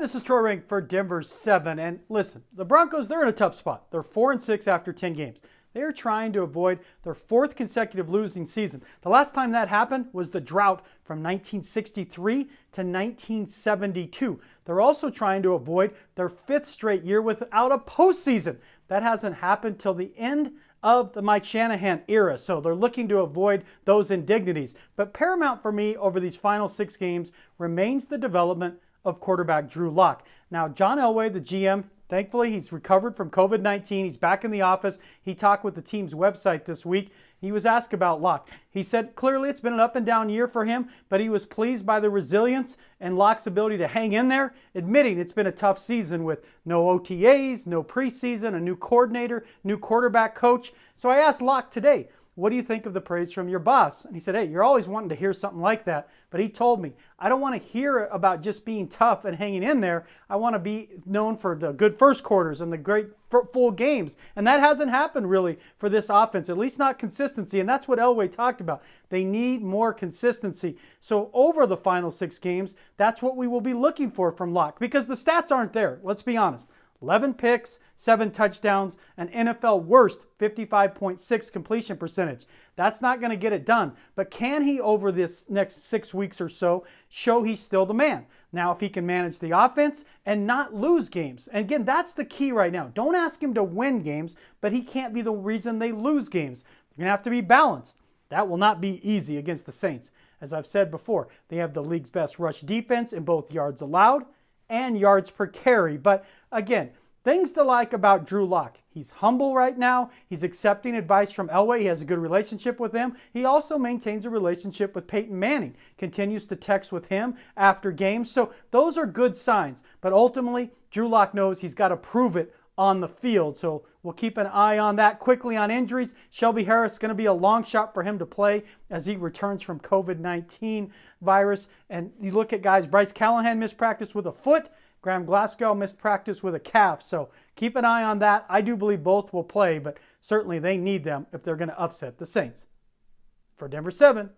this is Troy Renck for Denver 7, and listen, the Broncos, they're in a tough spot. They're 4-6 after 10 games. They are trying to avoid their fourth consecutive losing season. The last time that happened was the drought from 1963 to 1972. They're also trying to avoid their fifth straight year without a postseason. That hasn't happened till the end of the Mike Shanahan era, so they're looking to avoid those indignities. But paramount for me over these final 6 games remains the development of quarterback Drew Lock. Now, John Elway, the GM, thankfully, he's recovered from COVID 19. He's back in the office. He talked with the team's website this week. He was asked about Lock. He said clearly it's been an up and down year for him, but he was pleased by the resilience and Lock's ability to hang in there, admitting it's been a tough season with no OTAs, no preseason, a new coordinator, new quarterback coach. So I asked Lock today, what do you think of the praise from your boss? And he said, hey, you're always wanting to hear something like that. But he told me, I don't want to hear about just being tough and hanging in there. I want to be known for the good first quarters and the great full games. And that hasn't happened really for this offense, at least not consistency. And that's what Elway talked about. They need more consistency. So over the final 6 games, that's what we will be looking for from Lock, because the stats aren't there. Let's be honest. 11 picks, 7 touchdowns, an NFL worst 55.6 completion percentage. That's not going to get it done. But can he, over this next 6 weeks or so, show he's still the man? Now, if he can manage the offense and not lose games. And again, that's the key right now. Don't ask him to win games, but he can't be the reason they lose games. You're going to have to be balanced. That will not be easy against the Saints. As I've said before, they have the league's best rush defense in both yards allowed and yards per carry. But again, things to like about Drew Lock. He's humble right now. He's accepting advice from Elway. He has a good relationship with him. He also maintains a relationship with Peyton Manning, continues to text with him after games. So those are good signs. But ultimately, Drew Lock knows he's got to prove it on the field. So we'll keep an eye on that. Quickly on injuries, Shelby Harris, going to be a long shot for him to play as he returns from COVID-19 virus. And you look at guys, Bryce Callahan missed practice with a foot. Graham Glasgow missed practice with a calf. So keep an eye on that. I do believe both will play, but certainly they need them if they're going to upset the Saints. For Denver 7,